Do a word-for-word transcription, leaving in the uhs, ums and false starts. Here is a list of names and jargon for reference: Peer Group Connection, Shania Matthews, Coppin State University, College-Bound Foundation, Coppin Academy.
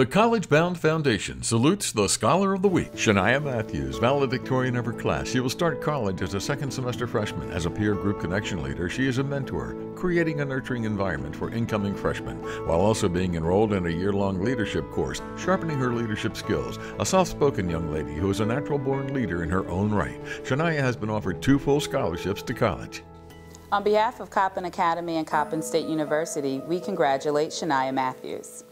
The College-Bound Foundation salutes the Scholar of the Week, Shania Matthews, valedictorian of her class. She will start college as a second semester freshman. As a peer group connection leader, she is a mentor, creating a nurturing environment for incoming freshmen, while also being enrolled in a year-long leadership course, sharpening her leadership skills. A soft-spoken young lady who is a natural-born leader in her own right, Shania has been offered two full scholarships to college. On behalf of Coppin Academy and Coppin State University, we congratulate Shania Matthews.